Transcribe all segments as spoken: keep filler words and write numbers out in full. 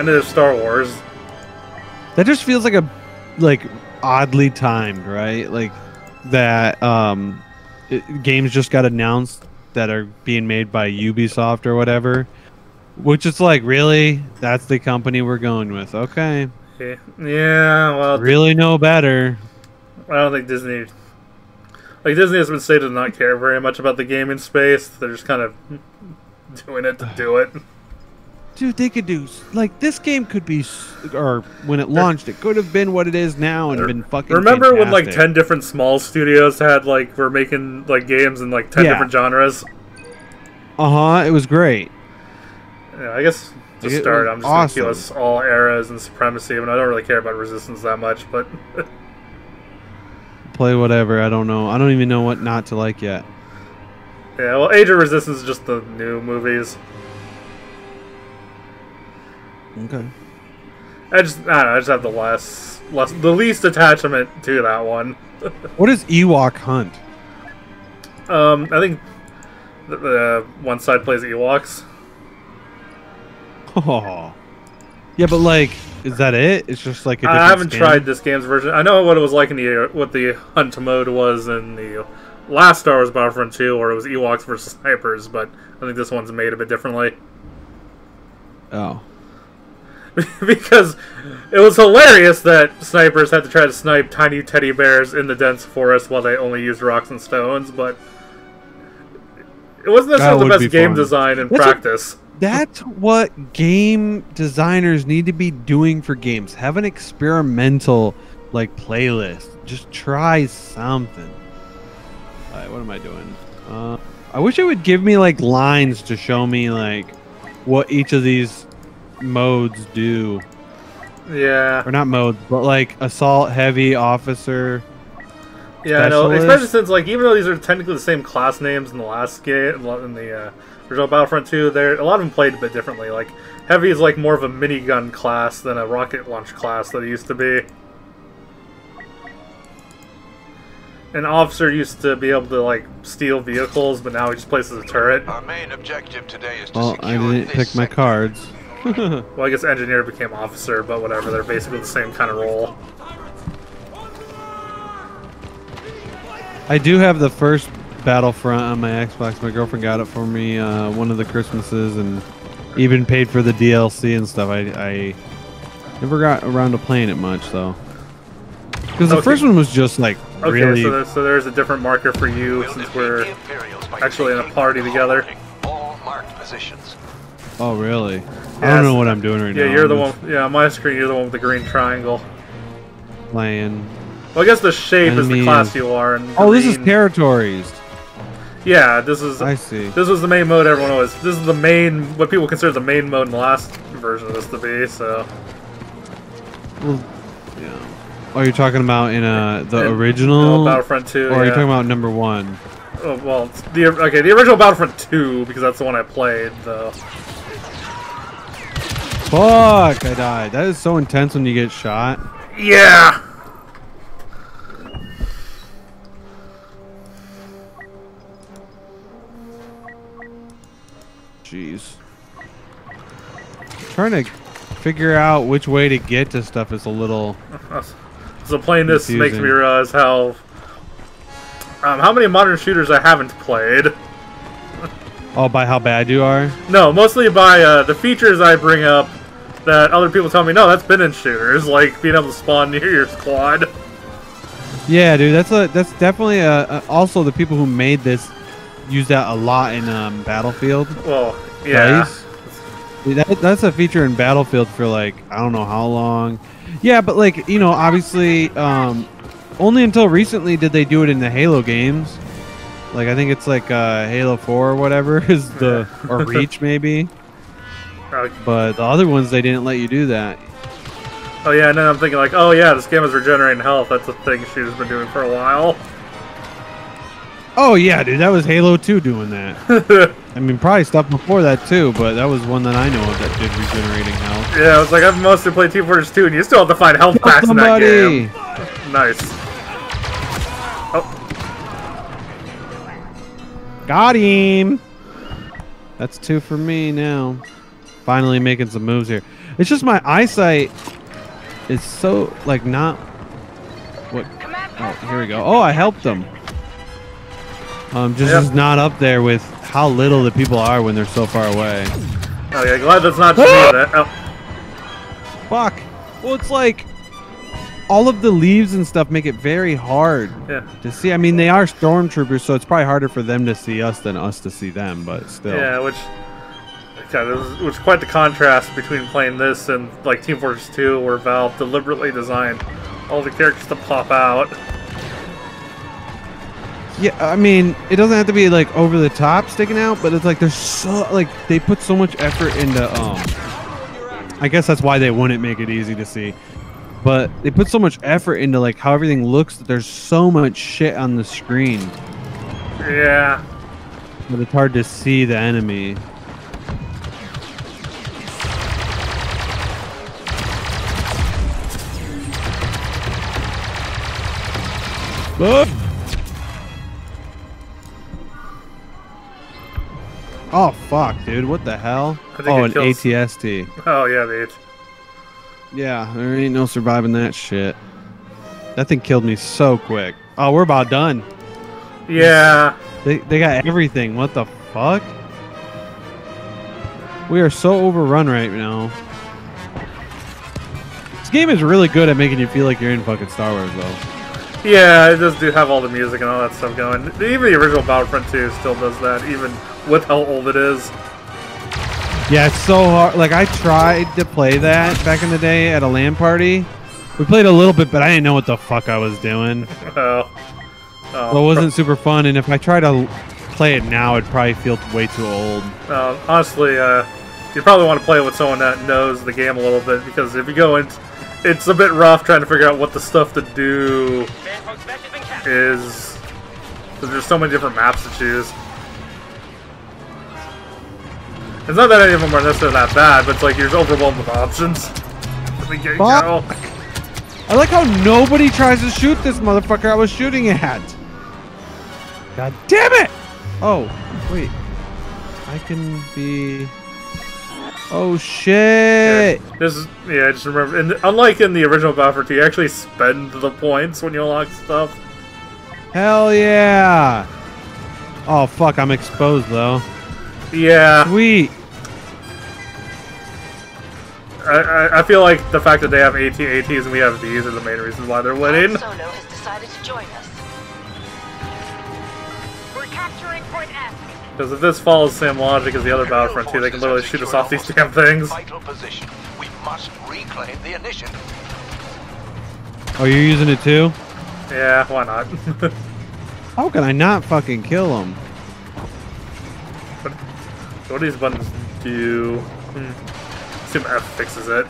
and it is Star Wars. That just feels like a like oddly timed, right? Like that um, it, games just got announced that are being made by Ubisoft or whatever, which is like, really? That's the company we're going with? Okay. Yeah. Yeah, well, really know better. I don't think Disney. Like, Disney has been stated to not care very much about the game in space. They're just kind of doing it to do it. Dude, they could do... Like, this game could be... Or, when it launched, it could have been what it is now and been fucking Remember fantastic. When, like, ten different small studios had, like, were making, like, games in, like, ten yeah. different genres? Uh-huh, it was great. Yeah, I guess to it start, I'm just awesome. Going to keep us all eras and supremacy, and I don't really care about Resistance that much, but... Play whatever, I don't know. I don't even know what not to like yet. Yeah, well, Age of Resistance is just the new movies. Okay. I just, I don't know, I just have the less, less, the least attachment to that one. What is Ewok Hunt? Um, I think the, the one side plays Ewoks. Oh. Yeah, but like... Is that it? It's just like a different I haven't skin? Tried this game's version. I know what it was like in the what the hunt mode was in the last Star Wars Battlefront two, where it was Ewoks versus snipers, but I think this one's made a bit differently. Oh. Because it was hilarious that snipers had to try to snipe tiny teddy bears in the dense forest while they only used rocks and stones, but it wasn't necessarily the best game design in practice. That's what game designers need to be doing for games. Have an experimental, like, playlist. Just try something. All right, what am I doing? Uh, I wish it would give me, like, lines to show me, like, what each of these modes do. Yeah. Or not modes, but, like, assault, heavy, officer, yeah, I know. Especially since, like, even though these are technically the same class names in the last game, in the... Uh, Original Battlefront two, there a lot of them played a bit differently. Like heavy is like more of a minigun class than a rocket launch class that it used to be. An officer used to be able to like steal vehicles, but now he just places a turret. Our main objective today is to well, I didn't pick my cards. Well, I guess engineer became officer, but whatever. They're basically the same kind of role. I do have the first Battlefront on my Xbox. My girlfriend got it for me uh, one of the Christmases, and even paid for the D L C and stuff. I, I never got around to playing it much though, because okay. the first one was just like okay, really. So, there, so there's a different marker for you we'll since we're actually in a party together. All marked positions. Oh really? Yes. I don't know what I'm doing right yeah, now. Yeah, you're I'm the just... one. Yeah, on my screen you're the one with the green triangle. Playing. Well, I guess the shape Enemy is the class you are. And oh, green. This is territories. Yeah, this is. I see. This was the main mode everyone always. This is the main, what people consider the main mode in the last version of this to be. So. Well, yeah. Oh, you're talking about in uh the in, original Battlefront two, or yeah. are you talking about number one? Oh well, the okay, the original Battlefront two because that's the one I played though. Fuck! I died. That is so intense when you get shot. Yeah. Jeez. Trying to figure out which way to get to stuff is a little. So playing this confusing. Makes me realize how um, how many modern shooters I haven't played. Oh, by how bad you are? No, mostly by uh, the features I bring up that other people tell me, no, that's been in shooters, like being able to spawn near your squad. Yeah, dude, that's a that's definitely a, a, also the people who made this. Use that a lot in um, Battlefield. Well, yeah. Dude, that, that's a feature in Battlefield for like, I don't know how long. Yeah, but like, you know, obviously um, only until recently did they do it in the Halo games. Like, I think it's like uh, Halo four or whatever is the, yeah. or Reach maybe. But the other ones, they didn't let you do that. Oh yeah, and then I'm thinking like, oh yeah, this game is regenerating health. That's a thing she's been doing for a while. Oh yeah, dude, that was Halo two doing that. I mean, probably stuff before that too, but that was one that I know of that did regenerating health. Yeah, I was like, I've mostly played Team Fortress two, and you still have to find health packs in that game. Nice. Oh. Got him. That's two for me now. Finally making some moves here. It's just my eyesight is so, like, not what. Oh, here we go. Oh, I helped them. Um, just yep. is not up there with how little the people are when they're so far away. Oh yeah, glad that's not true. Oh. Fuck. Well, it's like all of the leaves and stuff make it very hard yeah. to see. I mean, they are stormtroopers, so it's probably harder for them to see us than us to see them. But still. Yeah, which, yeah, this is, which quite the contrast between playing this and like Team Fortress two, where Valve deliberately designed all the characters to pop out. Yeah, I mean, it doesn't have to be like over the top sticking out, but it's like there's so like they put so much effort into. Um, I guess that's why they wouldn't make it easy to see, but they put so much effort into like how everything looks that there's so much shit on the screen. Yeah, but it's hard to see the enemy. Oh! Oh fuck, dude! What the hell? Oh, an A T S T. Oh yeah, dude. Yeah, there ain't no surviving that shit. That thing killed me so quick. Oh, we're about done. Yeah. They they got everything. What the fuck? We are so overrun right now. This game is really good at making you feel like you're in fucking Star Wars, though. Yeah, it does do have all the music and all that stuff going. Even the original Battlefront two still does that. Even. With how old it is. Yeah, it's so hard. Like, I tried to play that back in the day at a LAN party. We played a little bit, but I didn't know what the fuck I was doing. Oh. Oh. So it wasn't super fun, and if I tried to play it now, it'd probably feel way too old. Uh, honestly, uh, you probably want to play it with someone that knows the game a little bit, because if you go in, it's a bit rough trying to figure out what the stuff to do is. Because there's so many different maps to choose. It's not that any of them are necessarily that bad, but it's like you're overwhelmed with options. Fuck. I like how nobody tries to shoot this motherfucker I was shooting at. God damn it! Oh, wait. I can be... Oh, shit! Yeah, this is, yeah, just remember, and unlike in the original Battlefront two, you actually spend the points when you unlock stuff. Hell yeah! Oh, fuck, I'm exposed, though. Yeah. Sweet. I, I, I feel like the fact that they have A T A Ts and we have these are the main reasons why they're winning. Solo has decided to join us. We're capturing Point F. Because if this follows the same logic as the other Battlefront two, they can literally shoot us off these damn things. We must reclaim the initiative. Oh, you're using it too? Yeah, why not? How can I not fucking kill him? What do these buttons do? Hmm. Assume F fixes it.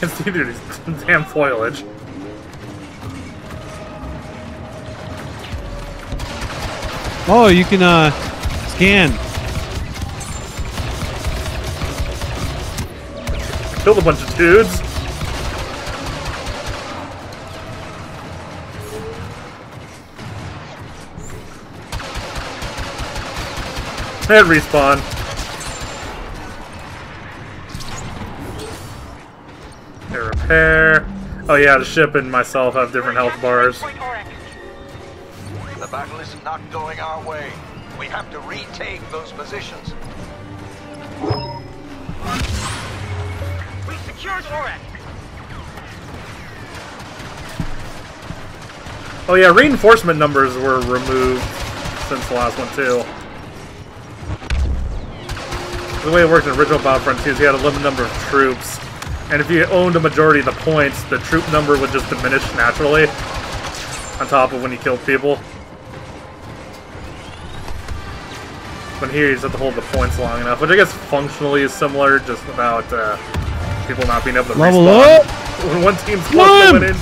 Can't see through this damn foliage. Oh, you can uh scan. Killed a bunch of dudes. And respawn. And repair. Oh yeah, the ship and myself have different health bars. The battle is not going our way. We have to retake those positions. We secured Orek. Oh yeah, reinforcement numbers were removed since the last one too. The way it worked in the original Battlefront two is you had a limited number of troops, and if you owned a majority of the points, the troop number would just diminish naturally on top of when you killed people. But here you just have to hold the points long enough, which I guess functionally is similar, just without uh, people not being able to level respawn. Up. When one team's close to winning.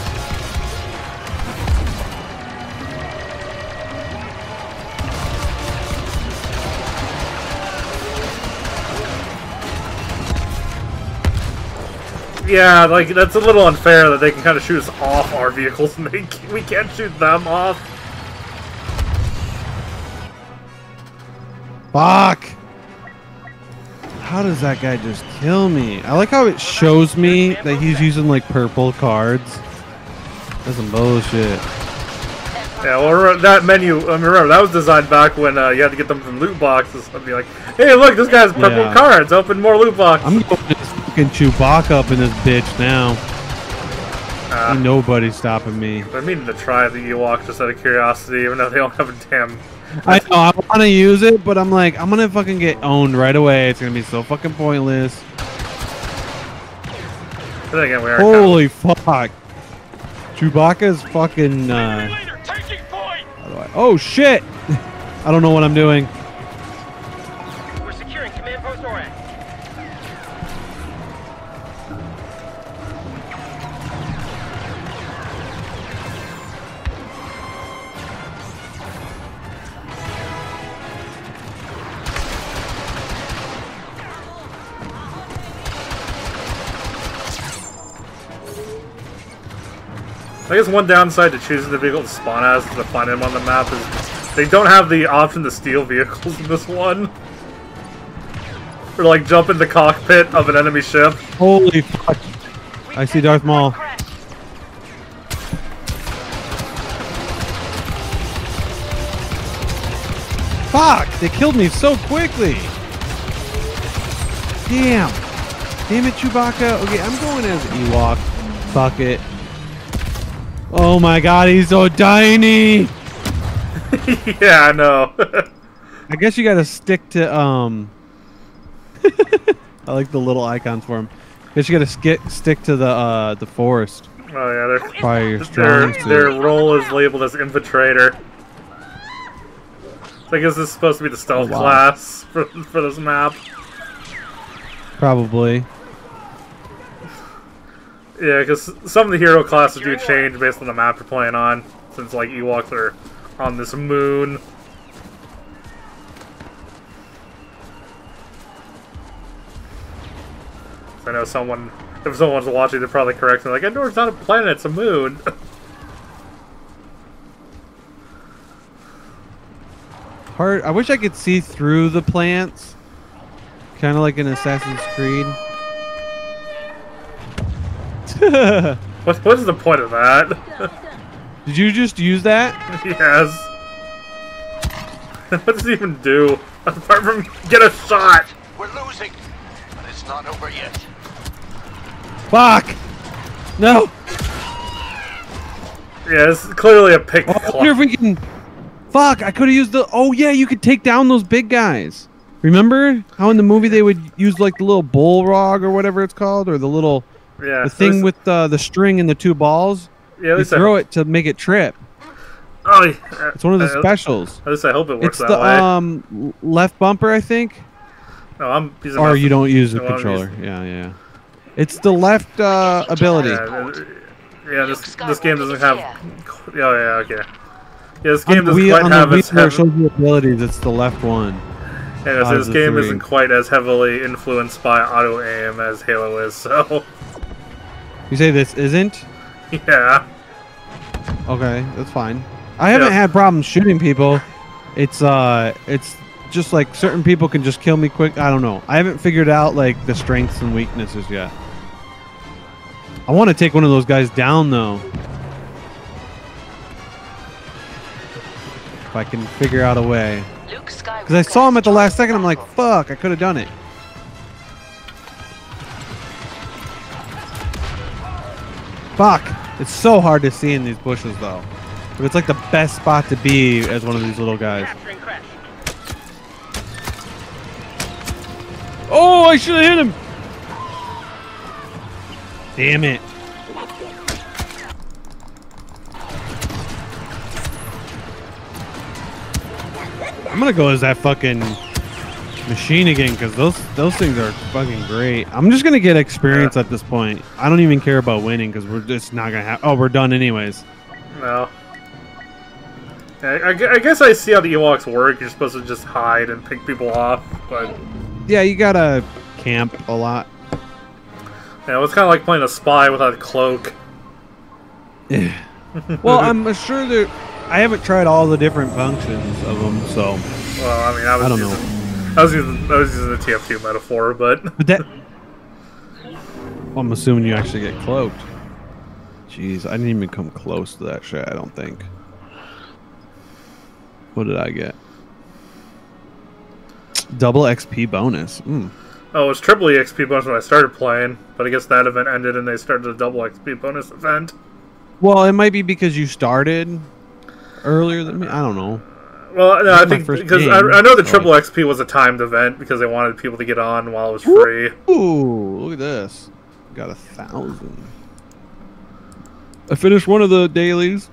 Yeah, like, that's a little unfair that they can kind of shoot us off our vehicles and they, we can't shoot them off. Fuck! How does that guy just kill me? I like how it shows me that he's using like purple cards. That's some bullshit. Yeah, well, that menu, I mean, remember, that was designed back when uh, you had to get them from loot boxes. I'd be like, hey, look, this guy has purple yeah. cards. Open more loot boxes. I'm going to just fucking Chewbacca up in this bitch now. Uh, Ain't nobody stopping me. I'm meaning to try the Ewok just out of curiosity, even though they don't have a damn... I know, I want to use it, but I'm like, I'm going to fucking get owned right away. It's going to be so fucking pointless. Again, we are Holy coming. fuck. Chewbacca's fucking... Uh, Oh shit! I don't know what I'm doing. We're securing command post Oran. I guess one downside to choosing the vehicle to spawn as to find him on the map is they don't have the option to steal vehicles in this one. Or like jump in the cockpit of an enemy ship. Holy fuck. I see Darth Maul. Fuck! They killed me so quickly! Damn! Damn it, Chewbacca! Okay, I'm going as Ewok. Fuck it. Oh my god, he's so tiny! Yeah, I know. I guess you gotta stick to, um... I like the little icons for him. I guess you gotta sk stick to the, uh, the forest. Oh yeah, they're, their, their role is labeled as infiltrator. So I guess this is supposed to be the stealth oh, wow. class for, for this map. Probably. Yeah, because some of the hero classes do change based on the map you're playing on, since, like, Ewoks are on this moon. So I know someone, if someone's watching, they're probably correct. They're like, I know it's not a planet, it's a moon. Hard, I wish I could see through the plants. Kind of like in Assassin's Creed. What, what is the point of that? Did you just use that? Yes. What does it even do? Apart from get a shot. We're losing, but it's not over yet. Fuck! No! Yeah, it's clearly a pick. Oh, I wonder if we can... Fuck, I could have used the... Oh yeah, you could take down those big guys. Remember how in the movie they would use like the little bullrog or whatever it's called? Or the little... Yeah, the thing with uh, the string and the two balls, yeah, you throw I... it to make it trip. Oh, yeah. It's one of the I, specials. At least I hope it works it's that the, way. It's um, the left bumper, I think. No, I'm using Or you don't use the no, controller. Using... Yeah, yeah. It's the left uh, ability. Yeah, yeah this, this game doesn't have... Oh, yeah, okay. Yeah, this game doesn't we, quite on have... On the Wii shows you abilities, it's the left one. Yeah, so this game isn't quite as heavily influenced by auto-aim as Halo is, so... You say this isn't? Yeah. Okay, that's fine. I haven't yeah. had problems shooting people. It's uh, it's just like certain people can just kill me quick. I don't know. I haven't figured out like the strengths and weaknesses yet. I want to take one of those guys down though. If I can figure out a way. Because I saw him at the last second. I'm like, fuck, I could have done it. Fuck! It's so hard to see in these bushes, though. But it's like the best spot to be as one of these little guys. Oh, I should have hit him! Damn it. I'm gonna go as that fucking machine again, because those those things are fucking great. I'm just gonna get experience yeah. at this point. I don't even care about winning because we're just not gonna have. Oh, we're done anyways. No. I, I guess I see how the Ewoks work. You're supposed to just hide and pick people off, but yeah, you gotta camp a lot. Yeah, it's kind of like playing a spy without a cloak. Yeah. Well, I'm sure that I haven't tried all the different functions of them, so. Well, I mean, I was I don't using... know. I was using, I was using the T F two metaphor, but... but that... well, I'm assuming you actually get cloaked. Jeez, I didn't even come close to that shit, I don't think. What did I get? Double X P bonus. Mm. Oh, it was triple X P bonus when I started playing, but I guess that event ended and they started a double X P bonus event. Well, it might be because you started earlier than me. I don't know. Well, no, I think because I, I know the triple X P was a timed event because they wanted people to get on while it was free. Ooh, look at this. Got a thousand. I finished one of the dailies.